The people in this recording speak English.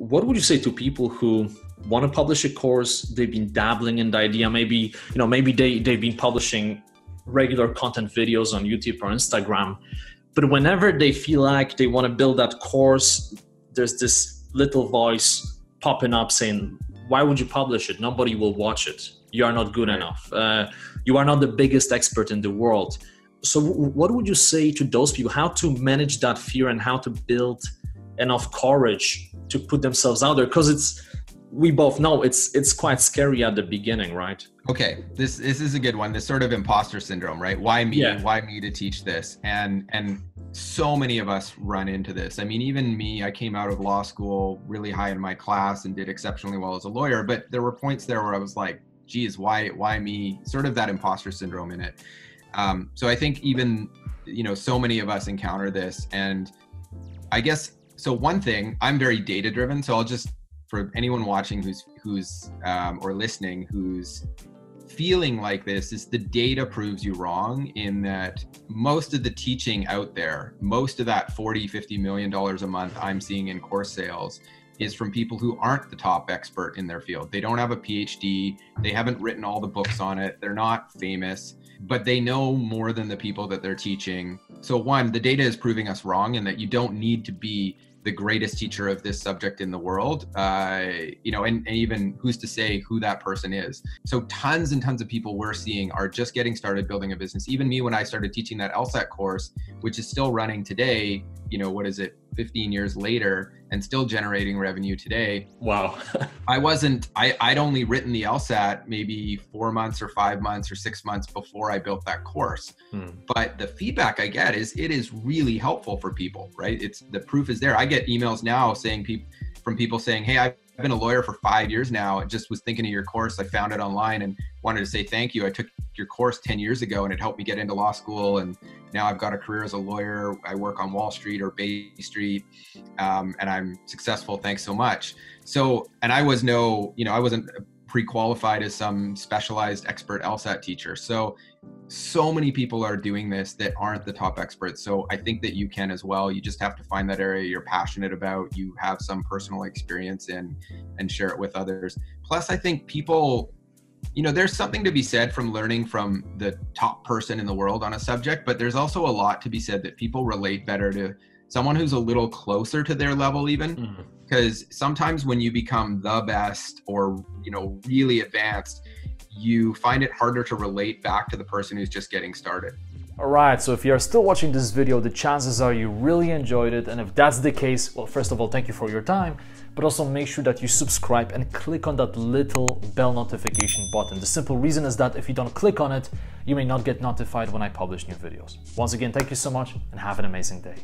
What would you say to people who want to publish a course? They've been dabbling in the idea. Maybe they've been publishing regular content videos on YouTube or Instagram, but whenever they feel like they want to build that course, there's this little voice popping up saying, why would you publish it? Nobody will watch it. You are not good enough. You are not the biggest expert in the world. So what would you say to those people? How to manage that fear and how to build enough courage to put themselves out there? Because we both know it's quite scary at the beginning, right? Okay, this is a good one. This sort of imposter syndrome, right? Why me? Yeah. Why me to teach this? And so many of us run into this. I mean, even me, I came out of law school really high in my class and did exceptionally well as a lawyer, but there were points there where I was like, geez, why me? Sort of that imposter syndrome in it. So I think even, so many of us encounter this. And I guess, so one thing, I'm very data driven. So I'll just, for anyone watching or listening, who's feeling like this, is the data proves you wrong, in that most of the teaching out there, most of that $40-50 million a month I'm seeing in course sales is from people who aren't the top expert in their field. They don't have a PhD. They haven't written all the books on it. They're not famous, but they know more than the people that they're teaching. So one, the data is proving us wrong, in that you don't need to be the greatest teacher of this subject in the world, and even who's to say who that person is. So tons and tons of people we're seeing are just getting started building a business. Even me, when I started teaching that LSAT course, which is still running today, 15 years later, and still generating revenue today. Wow. I'd only written the LSAT maybe 4 months or 5 months or 6 months before I built that course. But the feedback I get is it is really helpful for people, right? The proof is there. I get emails now from people saying, hey, I've been a lawyer for 5 years now. I just was thinking of your course. I found it online and wanted to say thank you. I took your course 10 years ago and it helped me get into law school. And now I've got a career as a lawyer. I work on Wall Street or Bay Street, and I'm successful. Thanks so much. So, and I wasn't pre-qualified as some specialized expert LSAT teacher. So many people are doing this that aren't the top experts. So I think that you can as well. You just have to find that area you're passionate about, you have some personal experience in, and share it with others. Plus, I think people, there's something to be said from learning from the top person in the world on a subject, but there's also a lot to be said that people relate better to someone who's a little closer to their level, even, because sometimes when you become the best or, really advanced, you find it harder to relate back to the person who's just getting started. All right, so if you're still watching this video, the chances are you really enjoyed it. And if that's the case, well, first of all, thank you for your time, but also make sure that you subscribe and click on that little bell notification button. The simple reason is that if you don't click on it, you may not get notified when I publish new videos. Once again, thank you so much and have an amazing day.